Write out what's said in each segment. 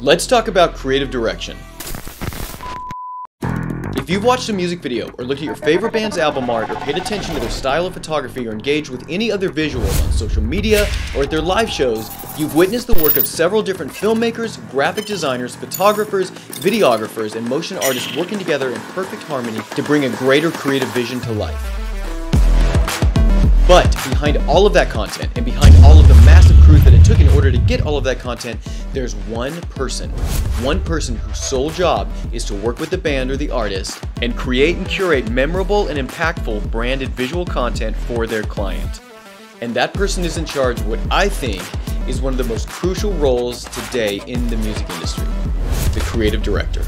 Let's talk about creative direction. If you've watched a music video, or looked at your favorite band's album art, or paid attention to their style of photography, or engaged with any other visual on social media, or at their live shows, you've witnessed the work of several different filmmakers, graphic designers, photographers, videographers, and motion artists working together in perfect harmony to bring a greater creative vision to life. But behind all of that content, and behind all of the massive crews that it took in order to get all of that content, there's one person whose sole job is to work with the band or the artist and create and curate memorable and impactful branded visual content for their client. And that person is in charge of what I think is one of the most crucial roles today in the music industry, the creative director.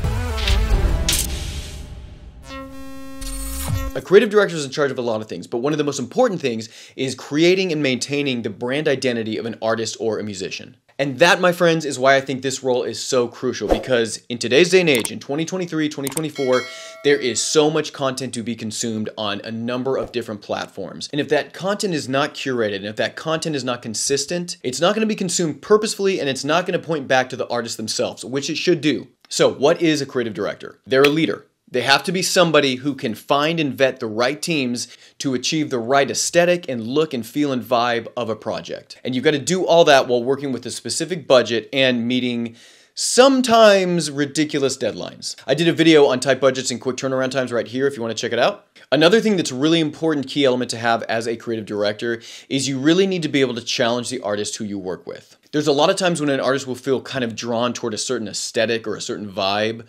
A creative director is in charge of a lot of things, but one of the most important things is creating and maintaining the brand identity of an artist or a musician. And that, my friends, is why I think this role is so crucial, because in today's day and age, in 2023, 2024, there is so much content to be consumed on a number of different platforms. And if that content is not curated, and if that content is not consistent, it's not going to be consumed purposefully, and it's not going to point back to the artists themselves, which it should do. So what is a creative director? They're a leader. They have to be somebody who can find and vet the right teams to achieve the right aesthetic and look and feel and vibe of a project. And you've got to do all that while working with a specific budget and meeting sometimes ridiculous deadlines. I did a video on tight budgets and quick turnaround times right here if you want to check it out. Another thing that's a really important key element to have as a creative director is you really need to be able to challenge the artist who you work with. There's a lot of times when an artist will feel kind of drawn toward a certain aesthetic or a certain vibe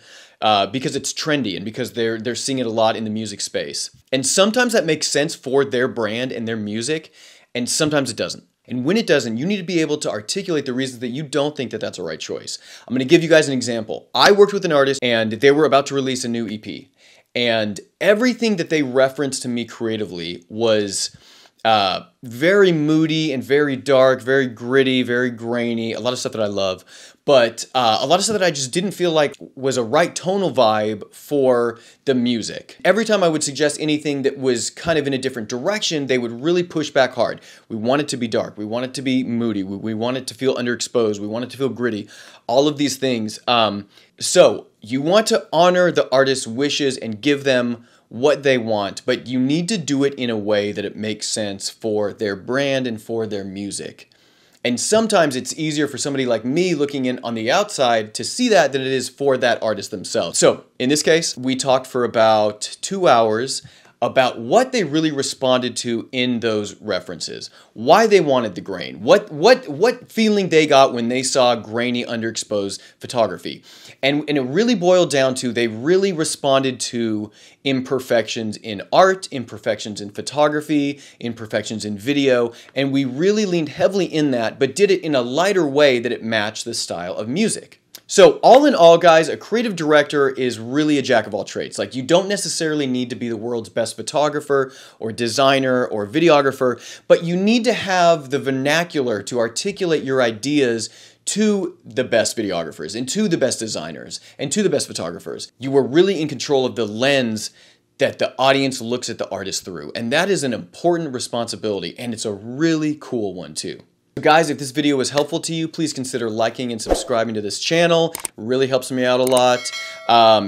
because it's trendy and because they're seeing it a lot in the music space. And sometimes that makes sense for their brand and their music, and sometimes it doesn't. And when it doesn't, you need to be able to articulate the reasons that you don't think that that's a right choice. I'm going to give you guys an example. I worked with an artist and they were about to release a new EP. And everything that they referenced to me creatively was very moody and very dark, very gritty, very grainy, a lot of stuff that I love. But a lot of stuff that I just didn't feel like was a right tonal vibe for the music. Every time I would suggest anything that was kind of in a different direction, they would really push back hard. We want it to be dark. We want it to be moody. We want it to feel underexposed. We want it to feel gritty. All of these things. So you want to honor the artist's wishes and give them what they want, but you need to do it in a way that it makes sense for their brand and for their music. And sometimes it's easier for somebody like me looking in on the outside to see that than it is for that artist themselves. So in this case, we talked for about 2 hours about what they really responded to in those references, why they wanted the grain, what feeling they got when they saw grainy, underexposed photography. And it really boiled down to they really responded to imperfections in art, imperfections in photography, imperfections in video, and we really leaned heavily in that, but did it in a lighter way that it matched the style of music. So all in all, guys, a creative director is really a jack of all trades. Like, you don't necessarily need to be the world's best photographer or designer or videographer, but you need to have the vernacular to articulate your ideas to the best videographers and to the best designers and to the best photographers. You are really in control of the lens that the audience looks at the artist through, and that is an important responsibility, and it's a really cool one too. So guys, if this video was helpful to you, please consider liking and subscribing to this channel. It really helps me out a lot.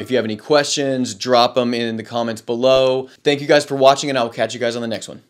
If you have any questions, drop them in the comments below. Thank you guys for watching, and I will catch you guys on the next one.